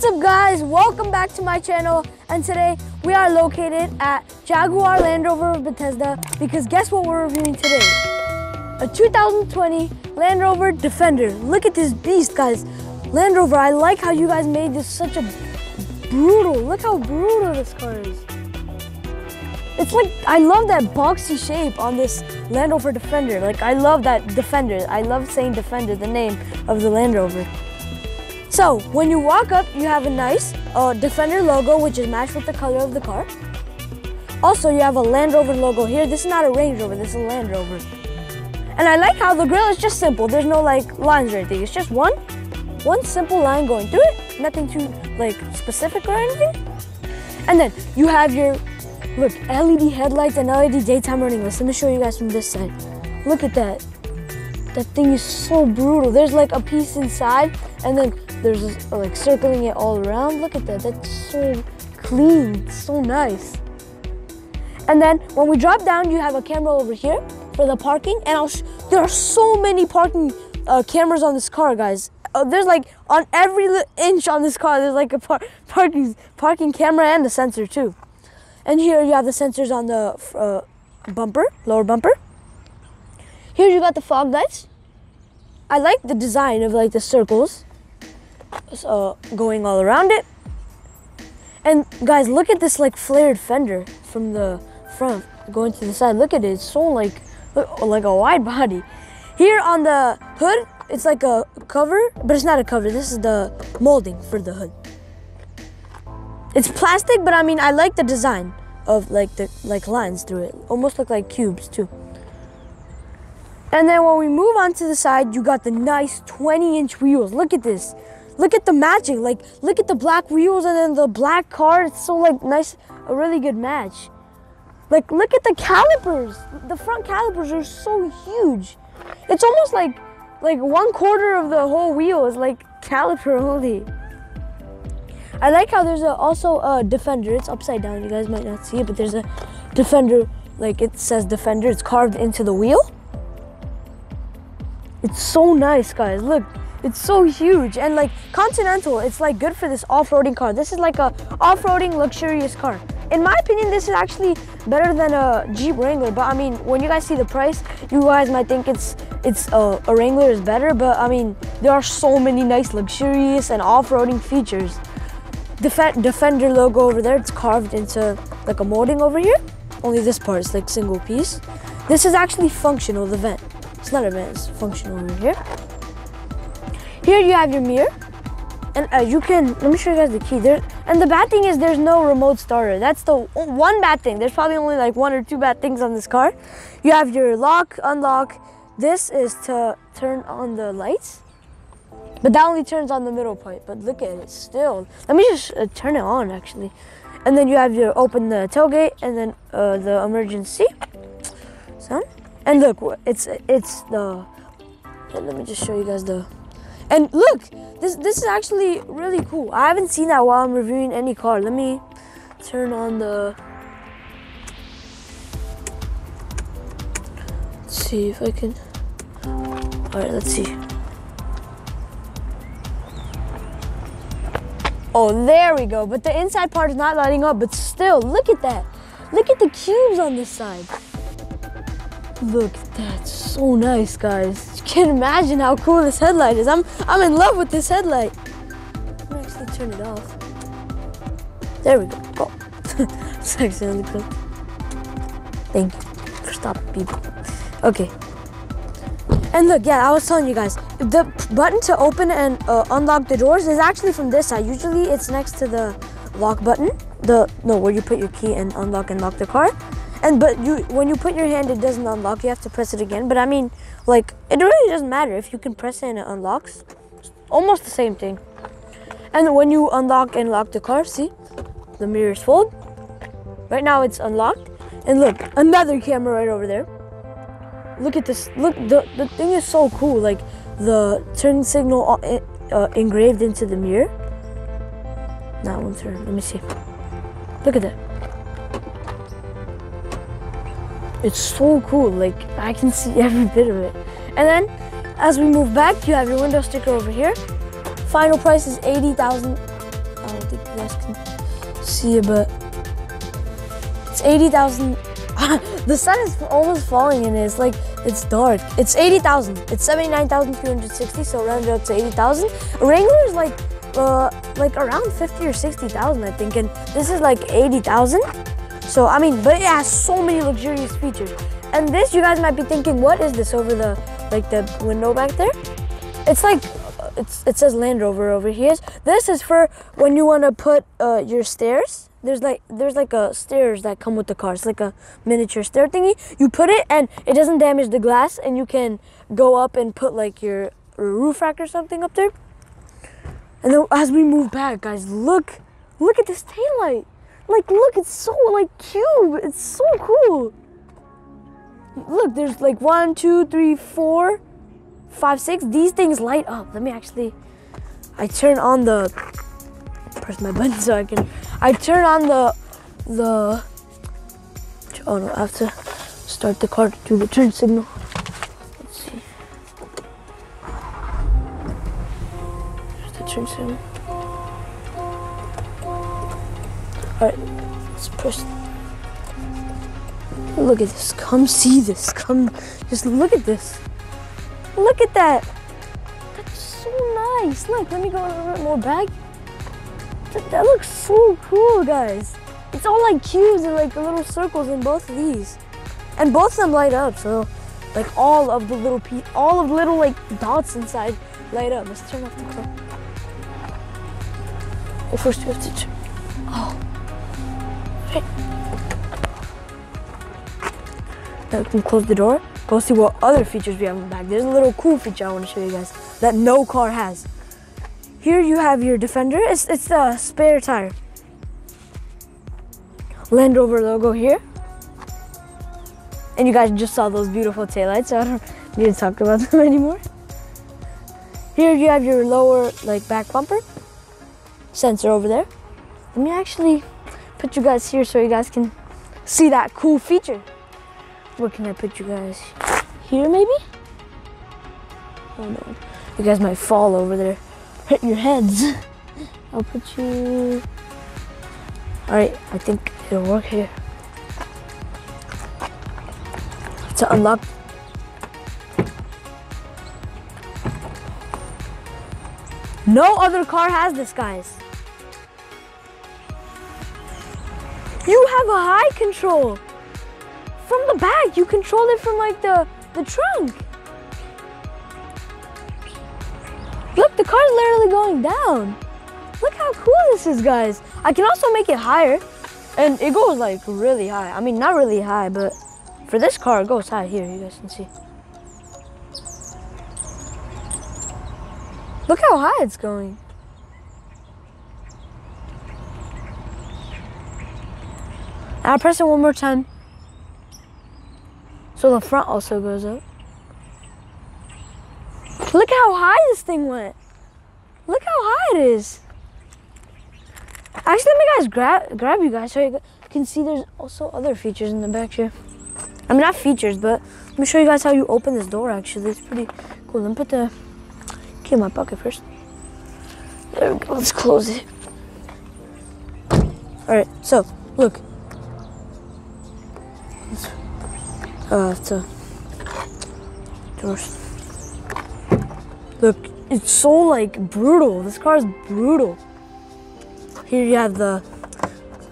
What's up, guys? Welcome back to my channel, and today we are located at Jaguar Land Rover Bethesda because guess what we're reviewing today? A 2020 Land Rover Defender. Look at this beast, guys. Land Rover, I like how you guys made this such a brutal. Look how brutal this car is. It's like, I love that boxy shape on this Land Rover Defender. Like, I love that Defender. I love saying Defender, the name of the Land Rover. So, when you walk up, you have a nice Defender logo, which is matched with the color of the car. Also, you have a Land Rover logo here. This is not a Range Rover, this is a Land Rover. And I like how the grille is just simple. There's no, like, lines or anything. It's just one simple line going through it. Nothing too, like, specific or anything. And then, you have your, look, LED headlights and LED daytime running lights. Let me show you guys from this side. Look at that. That thing is so brutal. There's like a piece inside, and then there's this, like, circling it all around. Look at that. That's so clean. So nice. And then when we drop down, you have a camera over here for the parking. And there are so many parking cameras on this car, guys. There's like on every inch on this car. There's like a parking camera and a sensor too. And here you have the sensors on the bumper, lower bumper. Here you got the fog lights. I like the design of like the circles going all around it. And guys, look at this like flared fender from the front going to the side. Look at it, it's so like a wide body. Here on the hood, it's like a cover, but it's not a cover. This is the molding for the hood. It's plastic, but I mean, I like the design of like the lines through it. Almost look like cubes too. And then when we move on to the side, you got the nice 20-inch wheels. Look at this. Look at the matching. Like, look at the black wheels and then the black car. It's so like nice, a really good match. Like, look at the calipers. The front calipers are so huge. It's almost like 1/4 of the whole wheel is like caliper only. I like how there's also a Defender. It's upside down. You guys might not see it, but there's a Defender. Like, it says Defender. It's carved into the wheel. It's so nice, guys. Look, it's so huge. And like Continental, it's like good for this off-roading car. This is like a off-roading luxurious car. In my opinion, this is actually better than a Jeep Wrangler. But I mean, when you guys see the price, you guys might think a Wrangler is better. But I mean, there are so many nice luxurious and off-roading features. Defender logo over there, it's carved into like a molding over here. Only this part is like single piece. This is actually functional, the vent. It's not a vent, it's functional over here. Here you have your mirror. And let me show you guys the key. And the bad thing is there's no remote starter. That's the one bad thing. There's probably only like one or two bad things on this car. You have your lock, unlock. This is to turn on the lights. But that only turns on the middle part, but look at it still. Let me just turn it on, actually. And then you have your open the tailgate and then the emergency. So, and look, it's the, let me just show you guys the, and look, this is actually really cool. I haven't seen that while I'm reviewing any car. Let me turn on the, let's see if I can, all right, let's see. Oh, there we go. But the inside part is not lighting up, but still, look at that. Look at the cubes on this side. Look at that, so nice, guys. You can't imagine how cool this headlight is. I'm in love with this headlight. I'm gonna actually turn it off. There we go, oh. It's accidentally clicked. Thank you for stopping, people. Okay. And look, yeah, I was telling you guys, the button to open and unlock the doors is actually from this side. Usually it's next to the lock button, where you put your key and lock the car. But when you put your hand, it doesn't unlock. You have to press it again. But I mean, like, it really doesn't matter. If you can press it and it unlocks, it's almost the same thing. And when you unlock and lock the car, see, the mirrors fold. Right now it's unlocked. And look, another camera right over there. Look at this. Look, the thing is so cool. Like, the turn signal engraved into the mirror. Not one turn. Let me see. Look at that. It's so cool. Like, I can see every bit of it. And then, as we move back, you have your window sticker over here. Final price is $80,000 I don't think you guys can see it, but it's 80,000. The sun is almost falling and it's like, it's dark. It's 80,000. It's 79,360, so rounded up to 80,000. A Wrangler is like around 50 or 60,000, I think, and this is like 80,000. So, I mean, but it has so many luxurious features. And this, you guys might be thinking, what is this over the, like, the window back there? It's like, it says Land Rover over here. This is for when you want to put your stairs. There's like stairs that come with the car. It's like a miniature stair thingy. You put it and it doesn't damage the glass, and you can go up and put like your roof rack or something up there. And then as we move back, guys, look at this taillight. Like, look, it's so, like, cute. It's so cool. Look, there's like 1, 2, 3, 4, 5, 6. These things light up. Let me actually, I turn on the, press my button so I can, I turn on the, oh no, I have to start the car to do the turn signal. Let's see. There's the turn signal. All right, let's push. Look at this, come see this, come, just look at this. Look at that, that's so nice. Look, let me go a little bit more back. That looks so cool, guys. It's all like cubes and like little circles in both of these. And both of them light up, so like all of the little like dots inside light up. Let's turn off the car. Oh, first we have to turn, oh. Now we can close the door, go see what other features we have in the back. There's a little cool feature I want to show you guys that no car has. Here you have your Defender. It's the spare tire. Land Rover logo here. And you guys just saw those beautiful taillights, so I don't need to talk about them anymore. Here you have your lower like back bumper. Sensor over there. Let me actually put you guys here so you guys can see that cool feature. Where can I put you guys? Here maybe? Oh no, you guys might fall over there. Hit your heads. I'll put you... Alright, I think it'll work here. To unlock. No other car has this, guys. You have a high control. From the back, you control it from like the trunk. Look, the car's literally going down. Look how cool this is, guys. I can also make it higher, and it goes like really high. I mean, not really high, but for this car, it goes high. Here, you guys can see. Look how high it's going. Now press it one more time. So the front also goes up. Look how high this thing went. Look how high it is. Actually, let me guys grab you guys so you can see there's also other features in the back here. I mean, not features, but let me show you guys how you open this door, actually. It's pretty cool. Let me put the key in my pocket first. There we go, let's close it. All right, so look. It's a door. Look, it's so like brutal. This car is brutal. Here you have the.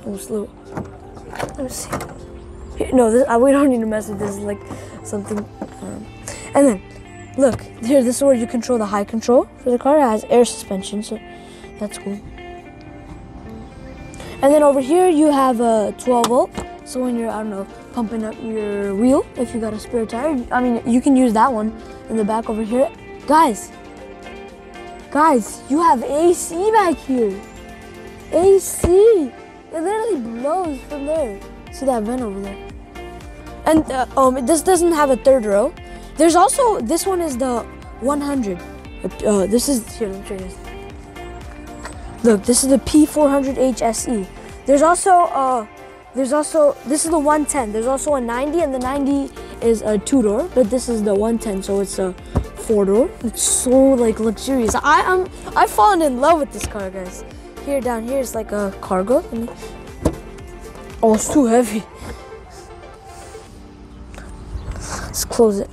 Almost little. Let me see. Here, no, this, we don't need to mess with this. It's like something. And then, look here. This is where you control the high control for the car. It has air suspension, so that's cool. And then over here you have a 12 volt. So when you're, I don't know, pumping up your wheel, if you got a spare tire, I mean, you can use that one in the back over here. Guys, you have AC back here. AC, it literally blows from there. See that vent over there? And this doesn't have a third row. There's also, this one is the 100. This is, here, let me show you this. Look, this is the P400HSE. There's also, this is the 110. There's also a 90, and the 90 is a 2-door, but this is the 110, so it's a 4-door. It's so like luxurious. I've fallen in love with this car, guys. here down here is like a cargo. Oh, it's too heavy. Let's close it.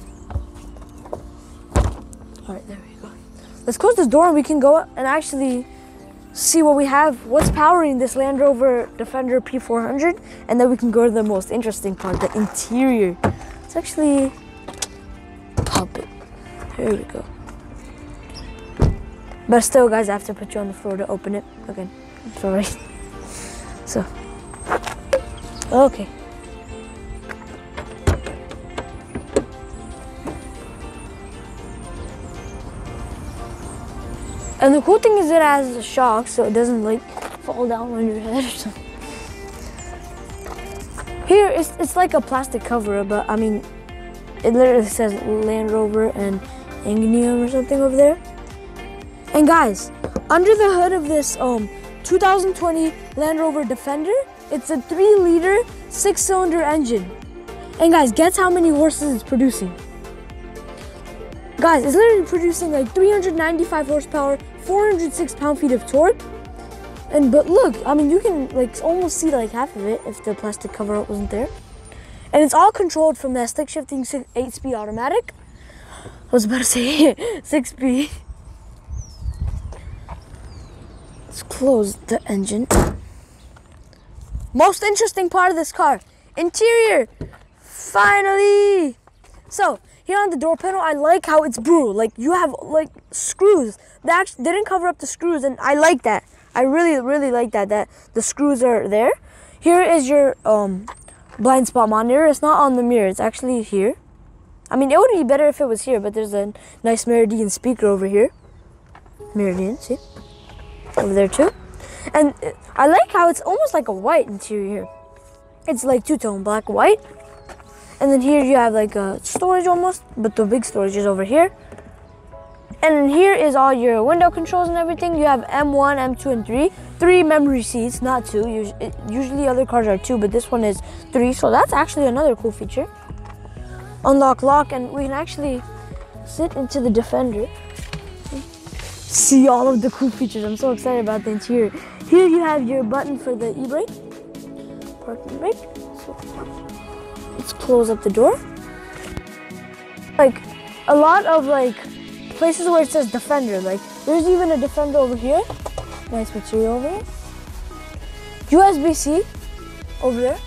All right, there we go. Let's close this door and we can go and actually see what we have, what's powering this Land Rover Defender P400, and then we can go to the most interesting part, the interior. Let's actually pump it. Here we go. But still, guys, I have to put you on the floor to open it again. Okay. Sorry. So, okay. And the cool thing is it has a shock, so it doesn't like fall down on your head or something. Here, it's like a plastic cover, but I mean, it literally says Land Rover and Ingenium or something over there. And guys, under the hood of this 2020 Land Rover Defender, it's a 3-liter, 6-cylinder engine. And guys, guess how many horses it's producing? Guys, it's literally producing like 395 horsepower, 406 pound-feet of torque. And but look, I mean, you can like almost see like half of it if the plastic cover wasn't there. And it's all controlled from that stick shifting 8-speed automatic. I was about to say 6-speed. Let's close the engine. Most interesting part of this car, interior, finally. So here on the door panel, I like how it's brewed. Like you have like screws. They actually didn't cover up the screws, and I like that. I really like that the screws are there. Here is your blind spot monitor. It's not on the mirror, it's actually here. I mean, it would be better if it was here, but there's a nice Meridian speaker over here. Meridian, see? Over there too. And I like how it's almost like a white interior. It's like two-tone, black, white. And then here you have like a storage almost, but the big storage is over here. And here is all your window controls and everything. You have M1, M2, and 3. 3 memory seats, not 2. Usually other cars are 2, but this one is 3. So that's actually another cool feature. Unlock, lock, and we can actually sit into the Defender. See all of the cool features. I'm so excited about the interior. Here you have your button for the e-brake, parking brake. So let's close up the door. Like a lot of like places where it says Defender, like there's even a Defender over here. Nice material over here. USB-C over there.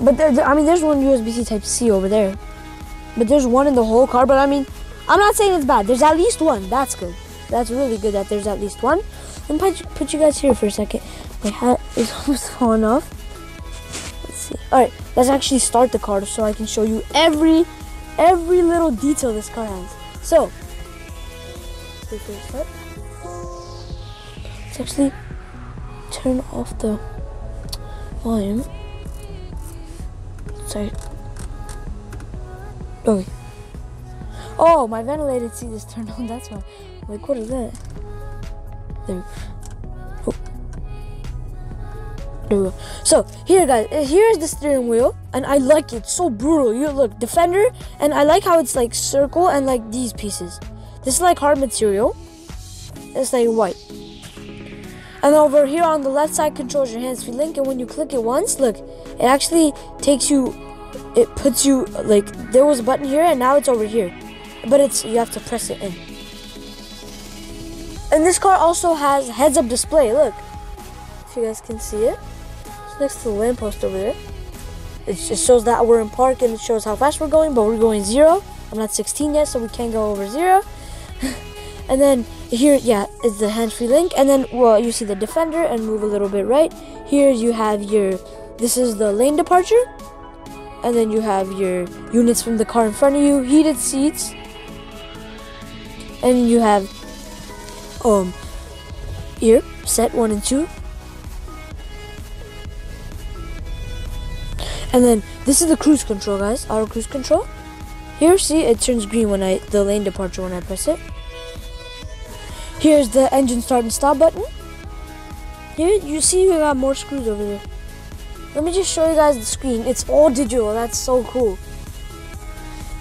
But I mean, there's one USB-C Type-C over there. But there's one in the whole car, but I mean, I'm not saying it's bad. There's at least one, that's good. That's really good that there's at least one. Let me put you guys here for a second. My hat is almost falling off. Let's see. All right, let's actually start the car so I can show you every little detail this car has. So, let's actually turn off the volume. Sorry. Okay. Oh, my ventilated seat is turned on, that's why. Like, what is that? There. Oh. There we go. So, here, guys, here's the steering wheel, and I like it. It's so brutal. You look, Defender, and I like how it's like circle and like these pieces. This is like hard material. It's like white. And over here on the left side controls your hands-free link, and when you click it once, look, it actually takes you, it puts you, like, there was a button here, and now it's over here. But it's, you have to press it in. And this car also has heads-up display, look. If you guys can see it. It's next to the lamppost over there. It just shows that we're in park and it shows how fast we're going, but we're going 0. I'm not 16 yet, so we can't go over 0. And then here, yeah, it's the hands-free link. And then, well, you see the Defender and move a little bit right. Here you have your, this is the lane departure. And then you have your units from the car in front of you, heated seats. And you have here, set 1 and 2. And then this is the cruise control, guys, auto cruise control. Here, see, it turns green when the lane departure when I press it. Here's the engine start and stop button. Here, you see we got more screws over there. Let me just show you guys the screen. It's all digital, that's so cool.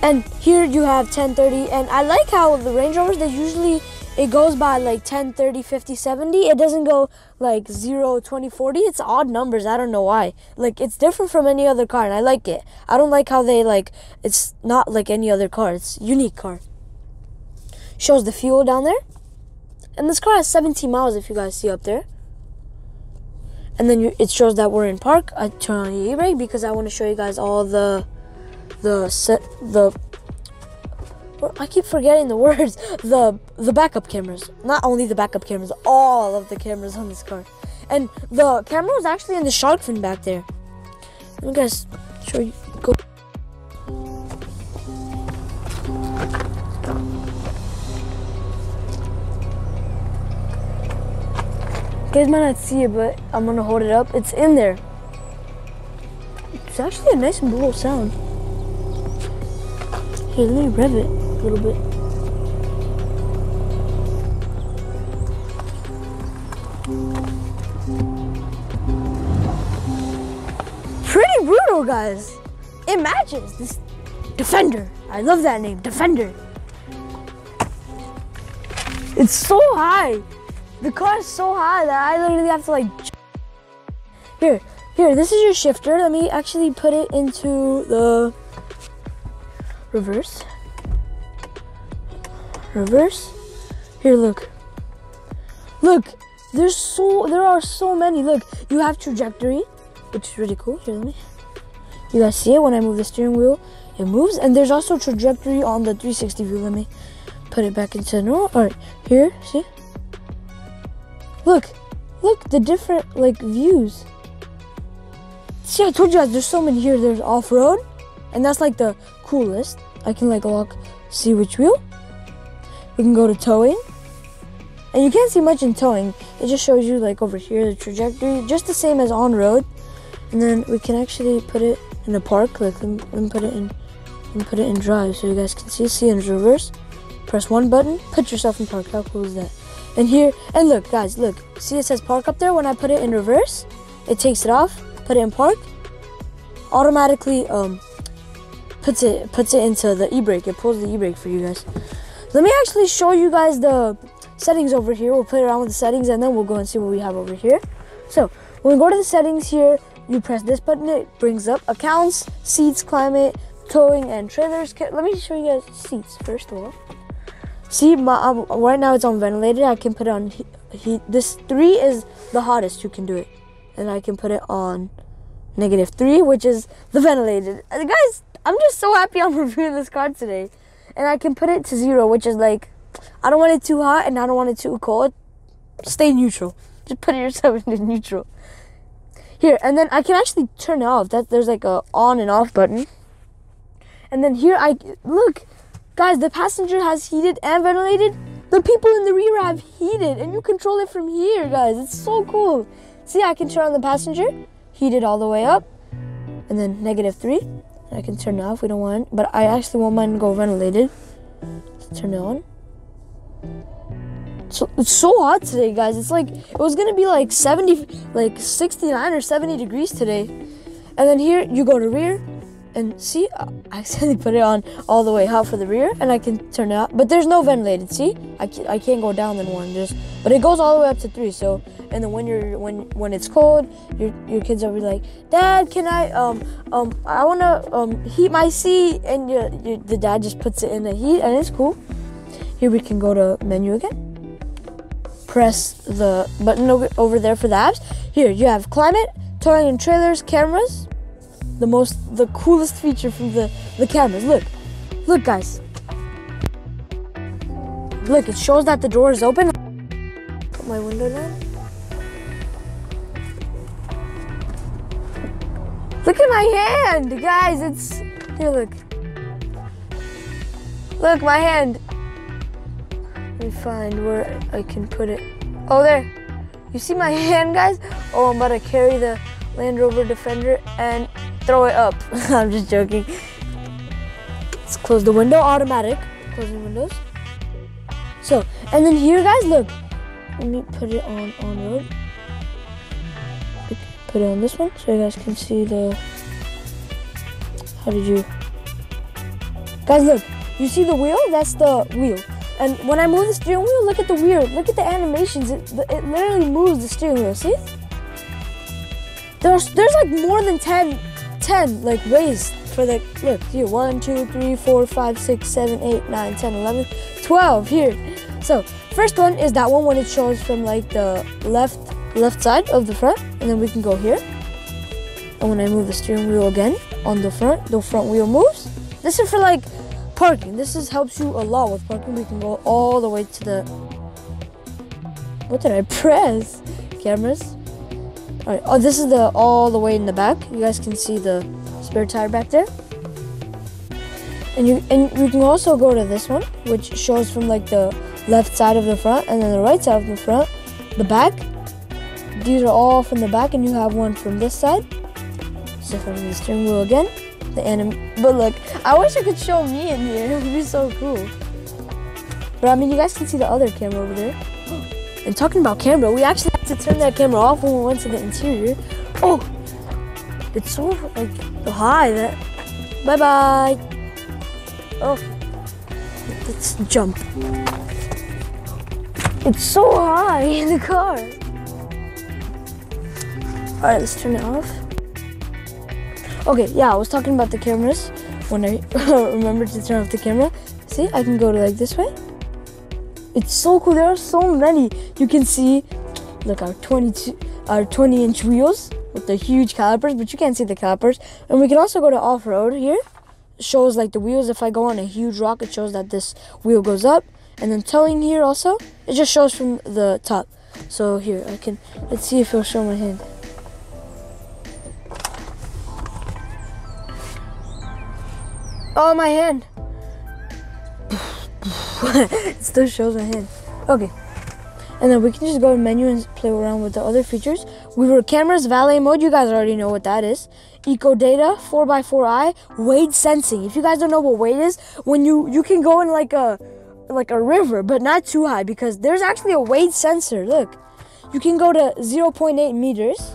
And here you have 1030, and I like how the Range Rovers, they usually it goes by like 10, 30, 50, 70. It doesn't go like 0, 20, 40. It's odd numbers. I don't know why. Like, it's different from any other car, and I like it. I don't like how they, like, it's not like any other car. It's a unique car. Shows the fuel down there. And this car has 17 miles, if you guys see up there. And then it shows that we're in park. I turn on the e-brake because I want to show you guys all the I keep forgetting the words. The backup cameras. Not only the backup cameras, all of the cameras on this car. And the camera was actually in the shark fin back there. Let me guys show you. Go. You guys might not see it, but I'm gonna hold it up. It's in there. It's actually a nice and brutal sound. Here, let me rev it a little bit. Pretty brutal, guys. It matches this Defender. I love that name, Defender. It's so high. The car is so high that I literally have to like... Here, this is your shifter. Let me actually put it into the reverse. Reverse. Here, look. Look, there are so many. Look, you have trajectory, which is really cool. Here, let me... You guys see it when I move the steering wheel? It moves, and there's also trajectory on the 360 view. Let me put it back into normal. All right, here, see? Look, the different, like, views. See, I told you guys, there's so many here. There's off-road, and that's, like, the coolest. I can, like, lock, see which wheel. We can go to towing. And you can't see much in towing. It just shows you, like, over here, the trajectory, just the same as on-road. And then we can actually put it in the park. Like, let me put it in, drive so you guys can see. See, in reverse. Press one button, put yourself in park. How cool is that? And here, and look, guys, look. See, it says park up there. When I put it in reverse, it takes it off, put it in park, automatically puts it into the e-brake. It pulls the e-brake for you guys. Let me actually show you guys the settings over here. We'll play around with the settings, and then we'll go and see what we have over here. So, when we go to the settings here, you press this button. It brings up accounts, seats, climate, towing, and trailers. Let me show you guys seats first of all. See, right now it's on ventilated. I can put it on heat. This 3 is the hottest you can do it. And I can put it on -3, which is the ventilated. And guys, I'm just so happy I'm reviewing this car today. And I can put it to 0, which is like, I don't want it too hot and I don't want it too cold. Stay neutral. Just put yourself into neutral. Here, and then I can actually turn it off. There's like a on and off button. And then here, look. Guys, the passenger has heated and ventilated. The people in the rear have heated, and you control it from here, guys. It's so cool. See, I can turn on the passenger, heat it all the way up, and then -3. I can turn it off. We don't want it, but I actually want mine to go ventilated. Let's turn it on. So it's so hot today, guys. It's like it was gonna be like 70, like 69 or 70 degrees today. And then here you go to rear. And see, I accidentally put it on all the way out for the rear, and I can turn it out. But there's no ventilated. See, I can't go down in 1. But it goes all the way up to 3. So, and then when it's cold, your kids will be like, Dad, can I wanna heat my seat, and the dad just puts it in the heat, and it's cool. Here we can go to menu again. Press the button over there for the apps. Here you have climate, towing and trailers, cameras. The coolest feature from the cameras. Look guys. Look, it shows that the door is open. Put my window down. Look at my hand, guys. Here, look. Look, my hand. Let me find where I can put it. Oh, there. You see my hand, guys? Oh, I'm about to carry the Land Rover Defender and throw it up. I'm just joking. Let's close the window. Automatic closing windows. So, and then here, guys, look. Let me put it on road. Put it on this one so you guys can see the. Guys, look. You see the wheel? That's the wheel. And when I move the steering wheel, look at the wheel, look at the animations, it literally moves the steering wheel, see? There's like more than 10 like ways for the, look, here, 1, 2, 3, 4, 5, 6, 7, 8, 9, 10, 11, 12, here. So, first one is that one when it shows from like the left side of the front, and then we can go here. And when I move the steering wheel again on the front wheel moves. This is for like parking. This is helps you a lot with parking. We can go all the way to the, what did I press? Cameras. All right. Oh, this is the all the way in the back. You guys can see the spare tire back there. And we can also go to this one, which shows from like the left side of the front and then the right side of the front, the back. These are all from the back, and you have one from this side. So from the steering wheel again, the anime. But look, I wish I could show me in here. It would be so cool. But I mean, you guys can see the other camera over there. And talking about camera, we actually had to turn that camera off when we went to the interior. Oh, it's so like high that. Bye bye. Oh, let's jump. It's so high in the car. All right, let's turn it off. Okay, yeah, I was talking about the cameras when I remembered to turn off the camera. See, I can go to like this way. It's so cool. There are so many. You can see, look, our 20-inch wheels with the huge calipers, but you can't see the calipers. And we can also go to off-road here. It shows like the wheels. If I go on a huge rock, it shows that this wheel goes up. And then towing here also, it just shows from the top. So here, I can, let's see if it'll show my hand. Oh, my hand. It still shows my hand. Okay. And then we can just go to menu and play around with the other features. We were cameras, valet mode. You guys already know what that is. Eco data, 4x4i, weight sensing. If you guys don't know what weight is, when you can go in like a river, but not too high, because there's actually a weight sensor. Look, you can go to 0.8 meters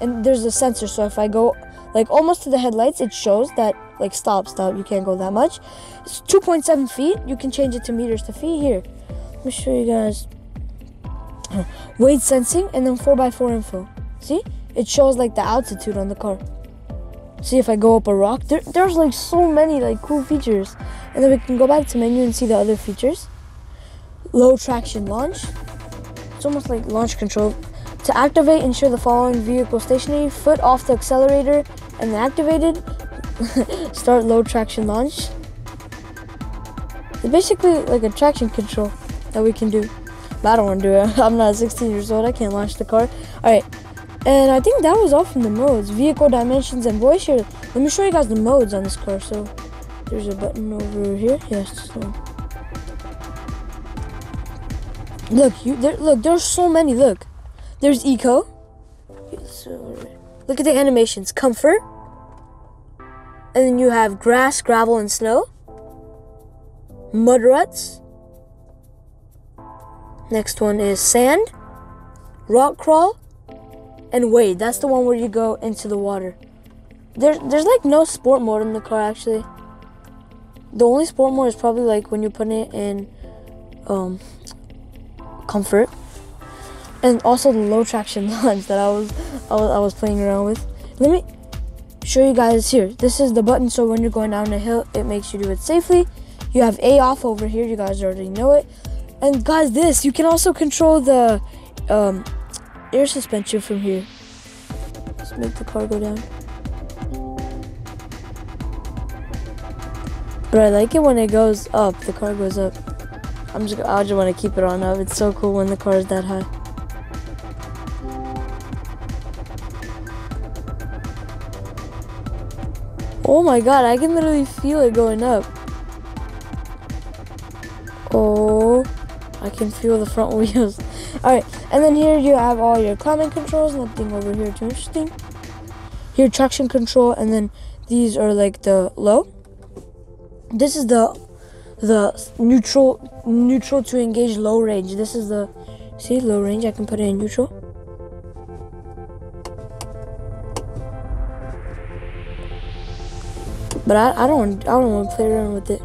and there's a sensor. So if I go like almost to the headlights, it shows that like stop, you can't go that much. It's 2.7 feet. You can change it to meters to feet here. Let me show you guys. Weight sensing, and then 4x4 info. See? It shows like the altitude on the car. See, if I go up a rock, there's like so many like cool features. And then we can go back to menu and see the other features. Low traction launch. It's almost like launch control. To activate, ensure the following vehicle stationary, foot off the accelerator, and then activated. Start low traction launch. It's basically like a traction control that we can do. But I don't want to do it. I'm not 16 years old. I can't launch the car. All right. And I think that was all from the modes. Vehicle dimensions and voice share. Let me show you guys the modes on this car. So there's a button over here. Yes. So. Look, look. There's so many. Look. There's eco. Look at the animations. Comfort. And then you have grass, gravel, and snow. Mud ruts. Next one is sand. Rock crawl. And wade. That's the one where you go into the water. There's like no sport mode in the car, actually. The only sport mode is probably like when you put it in comfort. And also the low traction launch that I was playing around with. Let me show you guys here. This is the button, so when you're going down a hill, it makes you do it safely. You have A off over here. You guys already know it. And guys, this, you can also control the air suspension from here. Let's make the car go down. But I like it when it goes up. The car goes up. I just want to keep it on up. It's so cool when the car is that high. Oh my god, I can literally feel it going up. Oh, I can feel the front wheels. Alright, and then here you have all your climate controls. Nothing over here too interesting. Here, traction control, and then these are like the low. This is the neutral to engage low range. This is the, see, low range. I can put it in neutral. But I don't want to play around with it.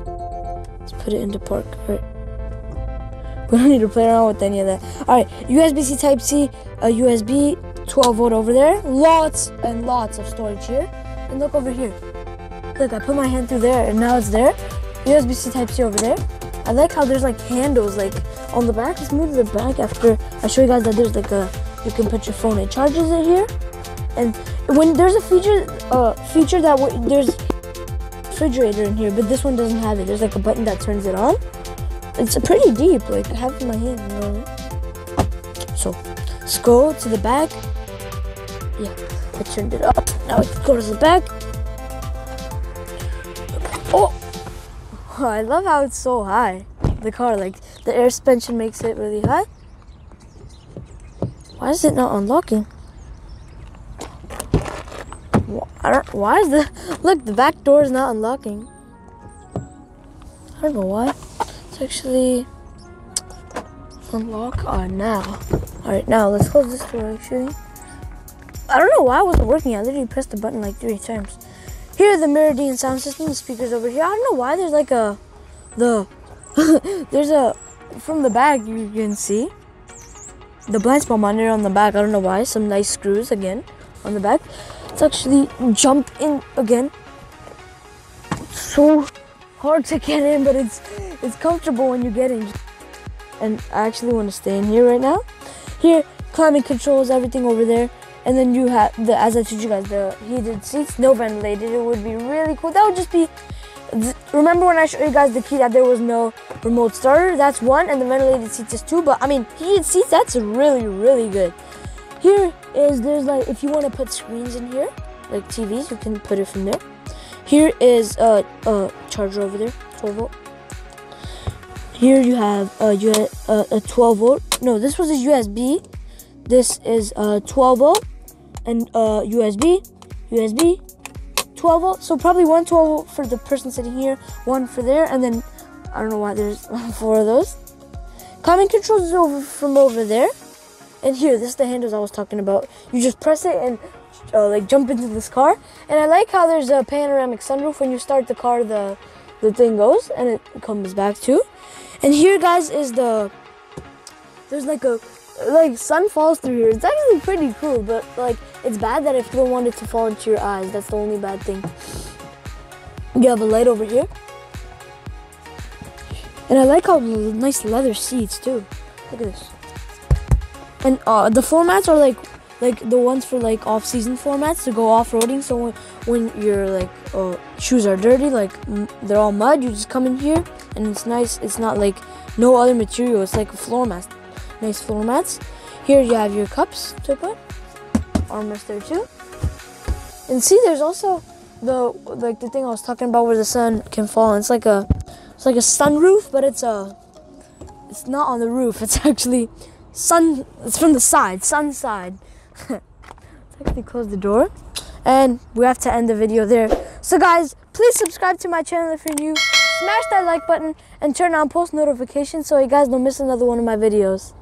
Let's put it into park. All right. We don't need to play around with any of that. All right, USB-C Type-C, a USB, 12 volt over there. Lots and lots of storage here. And look over here. Look, I put my hand through there and now it's there. USB-C Type-C over there. I like how there's like handles like on the back. Let's move to the back after I show you guys that there's like a, you can put your phone, it charges it here. And when there's a feature that there's refrigerator in here, but this one doesn't have it. There's like a button that turns it on. It's pretty deep, like I have it in my hand, you know. So let's go to the back. Yeah, I turned it up. Now let's go to the back. Oh, I love how it's so high. The car, like the air suspension makes it really high. Why is it not unlocking? Why is the, look, the back door is not unlocking. I don't know why. It's actually unlock on now. All right, now let's close this door actually. I don't know why it wasn't working. I literally pressed the button like 3 times. Here, the Meridian sound system, the speakers over here. I don't know why there's like a, there's a, from the back you can see the blind spot monitor on the back. I don't know why, some nice screws again on the back. Let's actually jump in again. It's so hard to get in, but it's comfortable when you get in. And I actually want to stay in here right now. Here, climate controls, everything over there. And then you have the, as I told you guys, the heated seats, no ventilated. It would be really cool. That would just be, remember when I showed you guys the key that there was no remote starter? That's 1, and the ventilated seats is 2. But I mean, heated seats, that's really, really good. Here is, there's like, if you want to put screens in here, like TVs, you can put it from there. Here is a charger over there, 12 volt. Here you have a 12 volt. No, this was a USB. This is a 12 volt and a USB, 12 volt. So probably one 12 volt for the person sitting here, one for there, and then I don't know why there's 4 of those. Climate controls is over from over there. And here, this is the handles I was talking about. You just press it and like jump into this car. And I like how there's a panoramic sunroof. When you start the car, the thing goes and it comes back too. And here, guys, is the, there's like a, like sun falls through here. It's actually pretty cool, but like it's bad that if you don't want it to fall into your eyes, that's the only bad thing. You have a light over here. And I like how nice leather seats too. Look at this. And the formats are like the ones for like off-season formats to go off-roading. So when your like shoes are dirty, like they're all mud, you just come in here and it's nice. It's not like no other material. It's like a floor mat, nice floor mats. Here you have your cups to put, armrest there too. And see, there's also the like the thing I was talking about where the sun can fall. And it's like a sunroof, but it's not on the roof. It's actually sun, it's from the side, sun side. Let's actually close the door and we have to end the video there. So guys, please subscribe to my channel if you're new, smash that like button and turn on post notifications so you guys don't miss another one of my videos.